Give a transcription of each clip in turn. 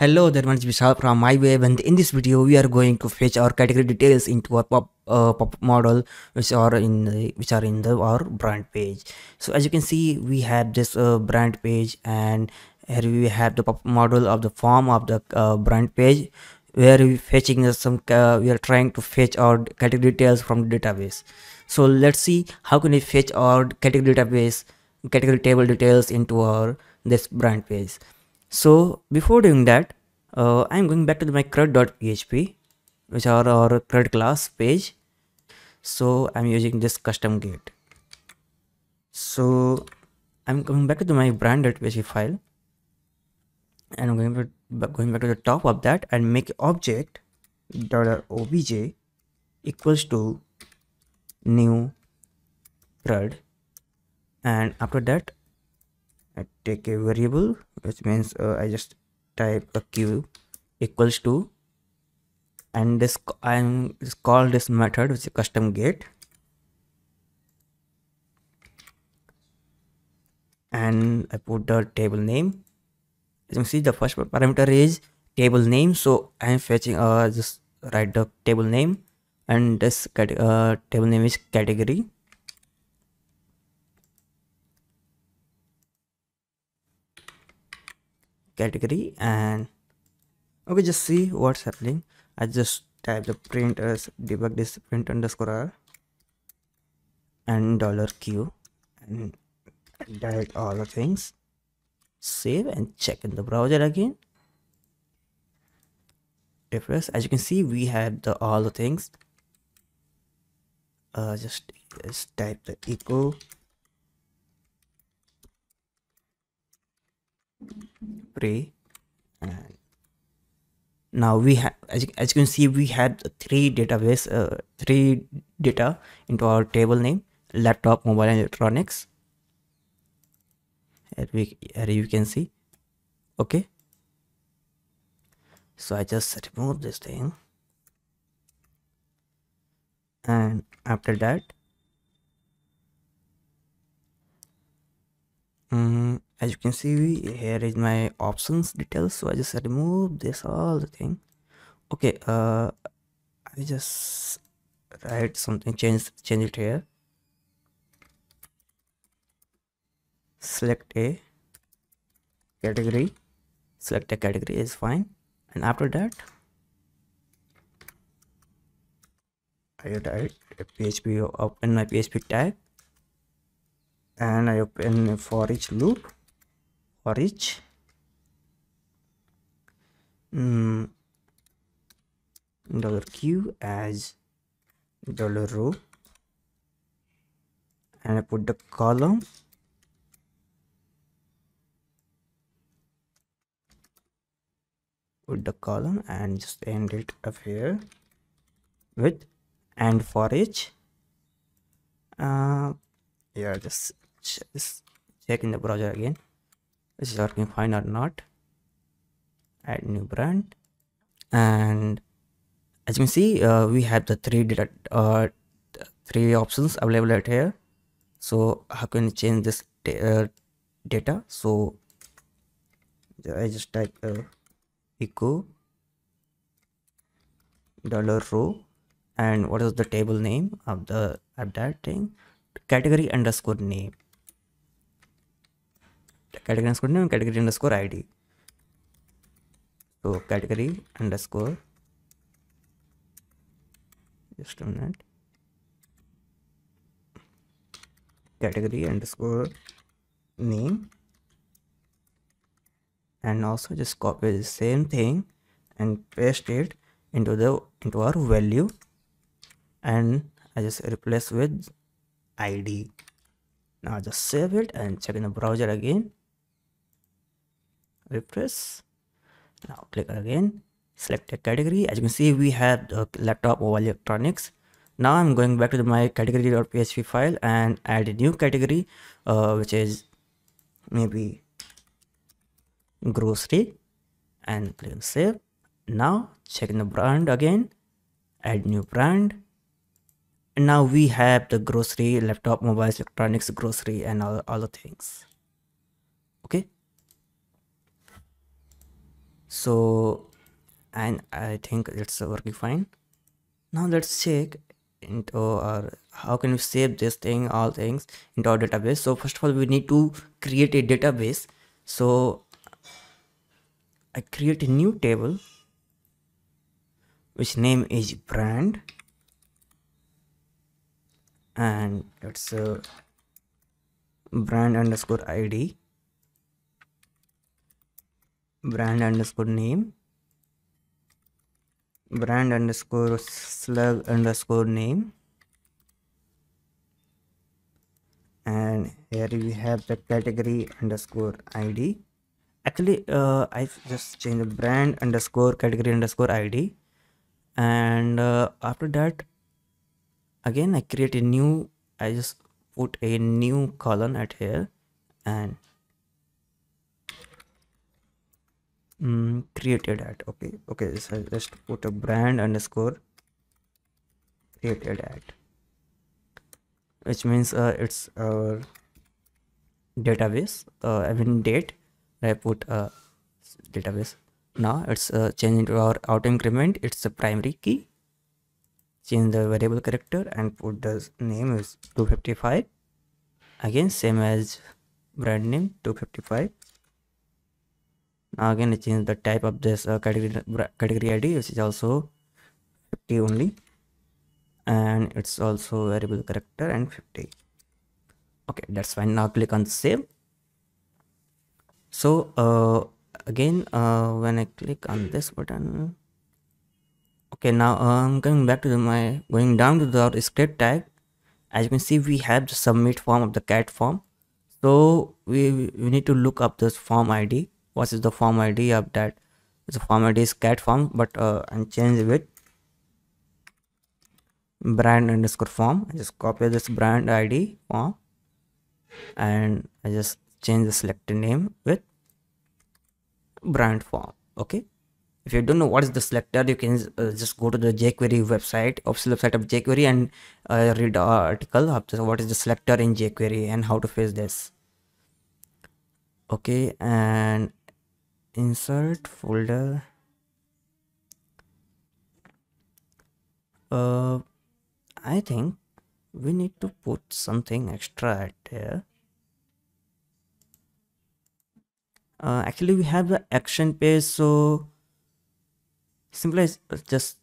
Hello, there is Vishal from MyWeb, and in this video we are going to fetch our category details into our pop model which are in our brand page. So as you can see, we have this brand page, and here we have the pop model of the form of the brand page, where we fetching some we are trying to fetch our category details from the database. So let's see how can we fetch our category table details into our this brand page. So before doing that, I'm going back to my crud.php, which are our crud class page. So I'm using this custom gate. So I'm coming back to my brand.php file, and I'm going back to the top of that and make object $obj equals to new crud, and after that I take a variable, which means I just type a q equals to, and this I'm call this method with a custom gate, and I put the table name. As you can see, the first parameter is table name, so I am fetching just write the table name, and this table name is category. Category, and okay, just see what's happening. I just type the print as debug this print underscore r and $q and delete all the things, save and check in the browser again, refresh. As you can see, we had all the things. Just type the echo pre, and now we have, as you can see, we had three data into our table name: laptop, mobile, and electronics. Here you can see. Okay, so I just remove this thing, and after that as you can see, here is my options details. So I just remove this all the thing. Okay, I just write something, change it here. Select a category is fine, and after that I write a PHP, open my PHP tag, and I open a for each loop. For each $q as $row, and I put the column, and just end it up here with and for each. Yeah, just check in the browser again. This is working fine or not. Add new brand, and as you can see, we have the three options available right here. So how can you change this data? So I just type echo $row, and what is the table name of the that thing? Category underscore name. Category underscore name, category underscore id. So category underscore, just a minute, category underscore name, and also just copy the same thing and paste it into our value, and I just replace with id. Now just save it and check in the browser again, refresh. Now click again, select a category. As you can see, we have the laptop, mobile, electronics. Now I'm going back to my category.php file and add a new category, which is maybe grocery, and click on save. Now check in the brand again, add new brand. And now we have the grocery, laptop, mobiles, electronics, grocery, and all the things. Okay. So, and I think it's working fine. Now let's check into our, how can we save this thing, all things into our database. So first of all, we need to create a database. So I create a new table, which name is brand, and it's a brand_id, brand_name, brand_slug_name, and here we have the category_id. Actually, I just changed the brand_category_id, and after that, again I create a new, I just put a new column at here, and created at, okay, so just put a brand_created at, which means it's our database, I mean date. I put a database. Now it's changing to our auto increment. It's a primary key. Change the variable character and put the name is 255. Again, same as brand name 255. Now again, I change the type of this category ID, which is also 50 only, and it's also variable character and 50. Okay, that's fine. Now click on save. So again, when I click on this button, okay, now I'm going back to going down to the script tag. As you can see, we have the submit form of the cat form. So we need to look up this form ID. What is the form ID of that? The form ID is cat form, but I'm changing it brand_form. I just copy this brand ID form, and I just change the selector name with brand form. Okay, if you don't know what is the selector, you can just go to the jQuery website, official website of jQuery, and read the article of what is the selector in jQuery and how to fix this. Okay, and insert folder, I think we need to put something extra at there. Actually, we have the action page, so simply just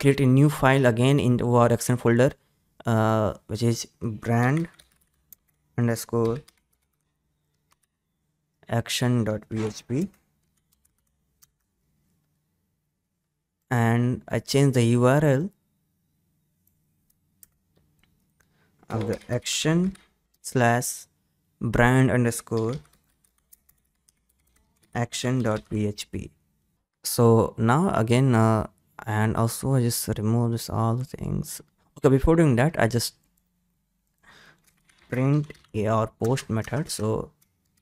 create a new file again into our action folder, which is brand_action.php, and I change the URL of the action /brand_action.php. so now again, and also I just remove this all the things. Okay, before doing that, I just print our post method. So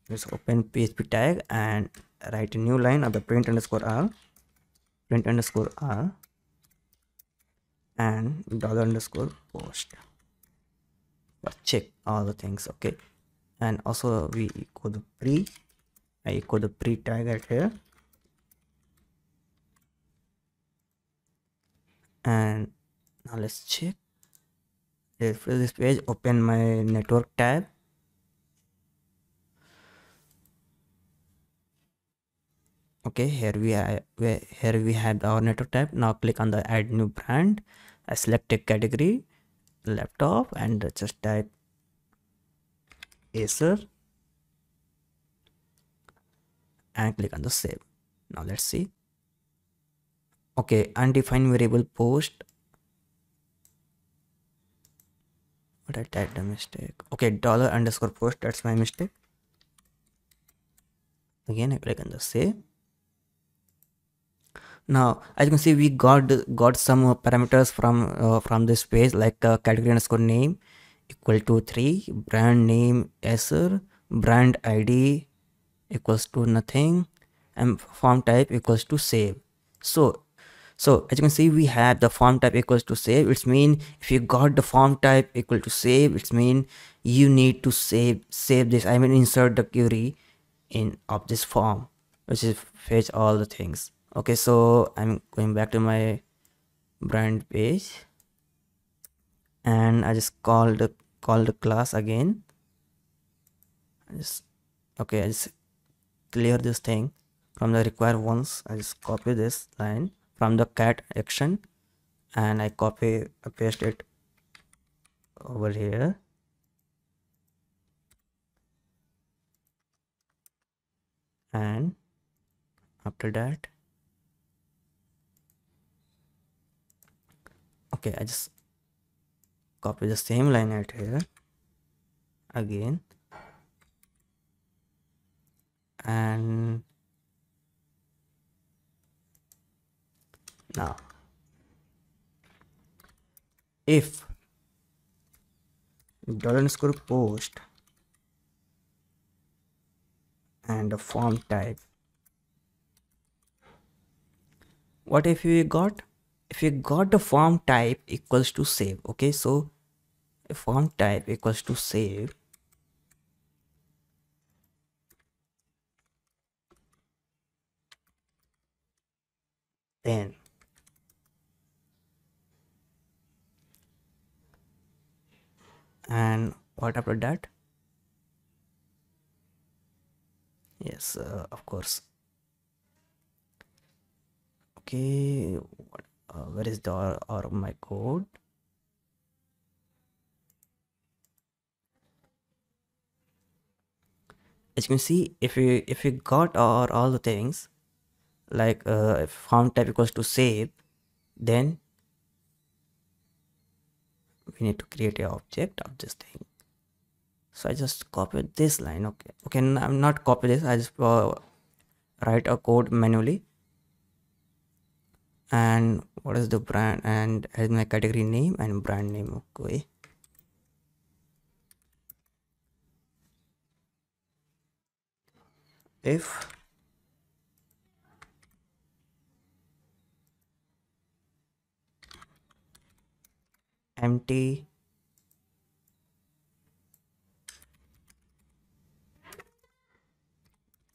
just open php tag and write a new line of the print underscore r and $_post. But check all the things. Okay, and also we echo the pre, I echo the pre tag at here, and now let's check. Refresh this page, open my network tab, okay, here we have our network tab. Now click on the add new brand. I select a category, laptop, and just type Acer, and click on the save. Now let's see. Okay, undefined variable post, but I typed a mistake. Okay, $_post, that's my mistake. Again I click on the save. Now as you can see, we got some parameters from this page, like category_name equal to 3, brand name Acer, brand ID equals to nothing, and form type equals to save. So as you can see, we have the form type equals to save. It's mean if you got the form type equal to save, it's mean you need to save this, I mean insert the query in of this form. which is fetch all the things. Okay, so I'm going back to my brand page and I just call the class again. Okay, I just clear this thing from the require once. I just copy this line from the cat action and I copy, I paste it over here. And after that, okay, I just copy the same line right here again and now if $_post and a form type, what if we got, if you got the form type equals to save? Okay, so if form type equals to save, then and what after that? Yes, of course. Okay, what, where is the or my code? As you can see, if you got or all the things like if form type equals to save, then we need to create an object of this thing. So I just copied this line. Okay, I'm not copy this, I just write a code manually. And what is the brand, and has my category name and brand name. Okay, if empty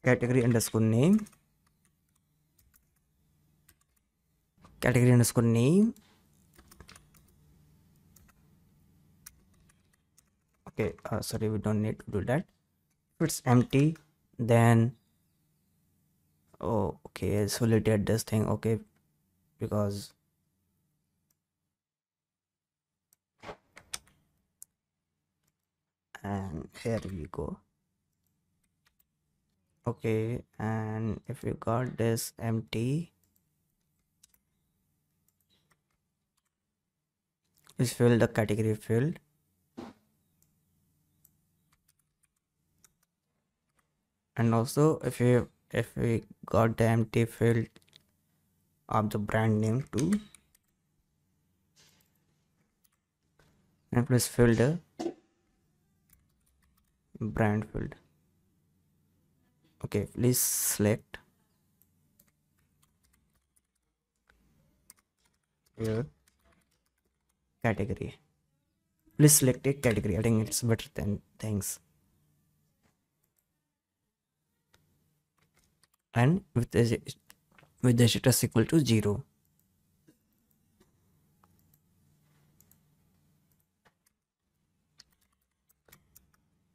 category underscore name, category underscore name. Okay, sorry, we don't need to do that. If it's empty, then oh, okay, so let's delete this thing. Okay, because and here we go. Okay, and if you got this empty, is fill the category field, and also if we got the empty field of the brand name too, and please fill the brand field. Okay, please select here category. Please select a category. I think it's better than things. And with the status equal to 0.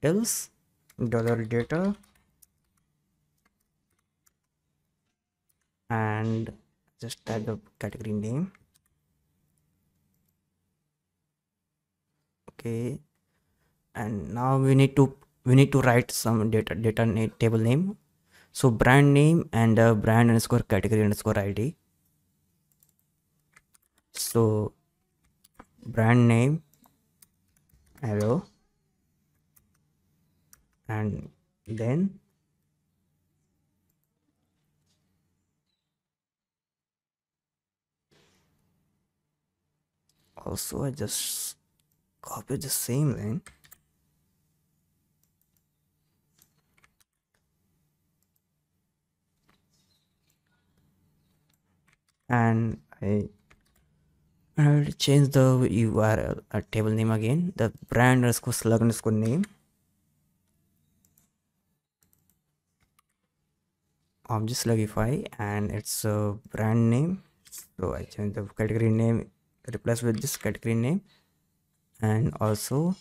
Else $data and just type the category name. Okay, and now we need to write some data table name. So brand name and brand underscore category underscore ID. So brand name hello, and then also I just copy the same line and I will change the URL table name again, the brand underscore slug underscore name objects logify, and it's a brand name. So I change the category name, replace with this category name, and also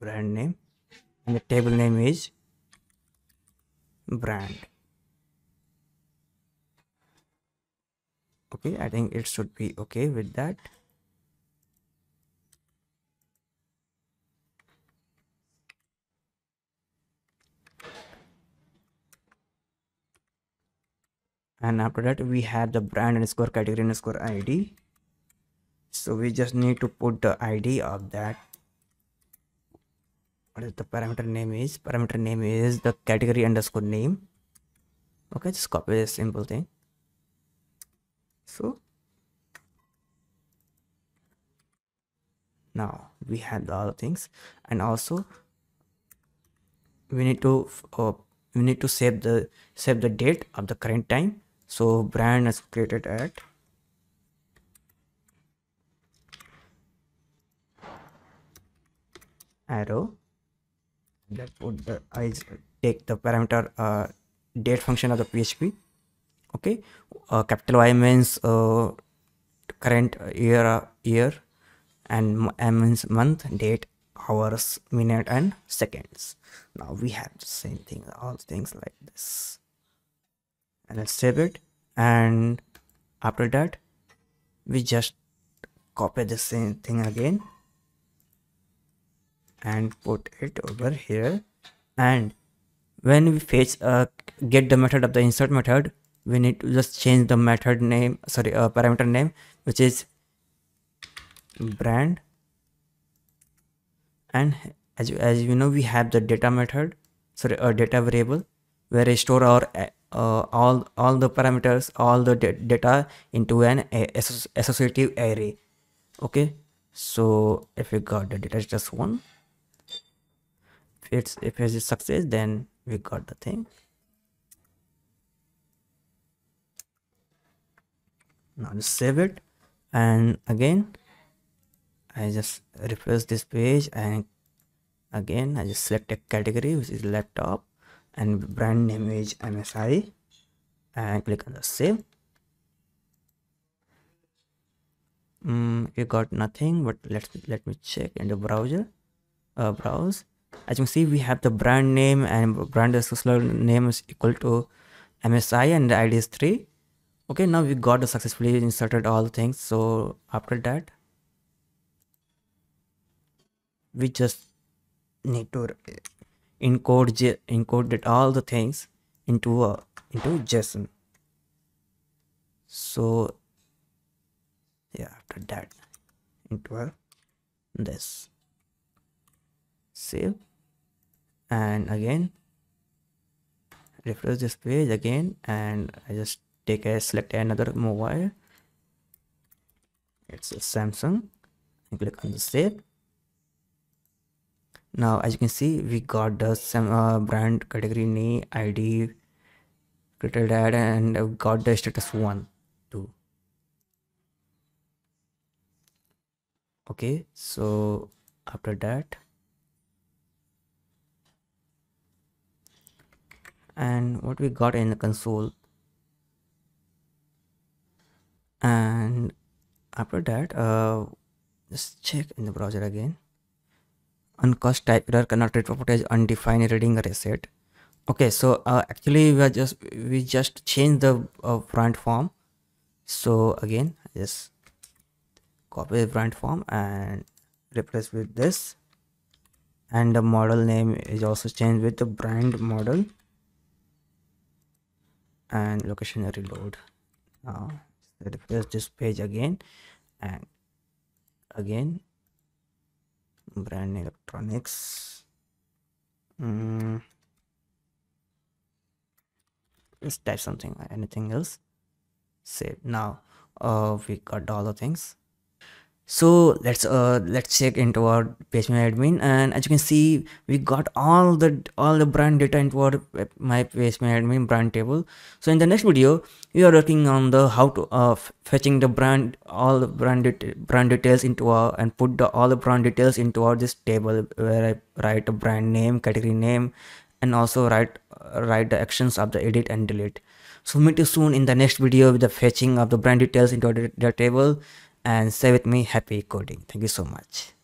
brand name, and the table name is brand. Okay, I think it should be okay with that. And after that we have the brand_category_id. So we just need to put the id of that. What is the parameter name is? Parameter name is the category_name. Okay, just copy this simple thing. So now we have the other things, and also we need to save the date of the current time. So brand is created at arrow. That would take the parameter date function of the PHP. Okay, capital Y means current year, and M means month, date, hours, minute, and seconds. Now we have the same thing, all things like this, and let's save it. And after that we just copy the same thing again and put it over here. And when we get the method of the insert method, we need to just change the method name, sorry, parameter name, which is brand. And as you know, we have the data method, sorry, a data variable, where we store our all the parameters, all the data into an associative array. Okay, so if we got the data is just one, if it's success, then we got the thing. Now just save it, and again I just refresh this page, and again I just select a category, which is laptop, and brand name is MSI, and click on the save. You got nothing, but let me check in the browser. Browse. As you can see, we have the brand name, and brand name is equal to MSI, and the ID is 3. Okay, now we got successfully inserted all the things. So after that, we just need to encode all the things into JSON. So yeah, after that into this, save, and again refresh this page again, and I just select another mobile. It's a Samsung, and click on the save. Now as you can see, we got the brand category name, ID, created ad, and got the status 1, 2. Okay, so after that, and what we got in the console, and after that just check in the browser again. Uncast type error, cannot read properties, undefined reading array set. Okay, so actually we just changed the brand form. So again just copy the brand form and replace with this, and the model name is also changed with the brand model, and location reload. Now refresh this page again, and again brand electronics. Let's type something, anything else, save. Now we got all the things. So let's check into our phpMyAdmin, and as you can see, we got all the brand data into our my phpMyAdmin brand table. So in the next video, we are working on the how to fetching the brand, all the brand details into our, and put all the brand details into our this table, where I write a brand name, category name, and also write the actions of the edit and delete. So meet you soon in the next video with the fetching of the brand details into the table, and stay with me. Happy coding. Thank you so much.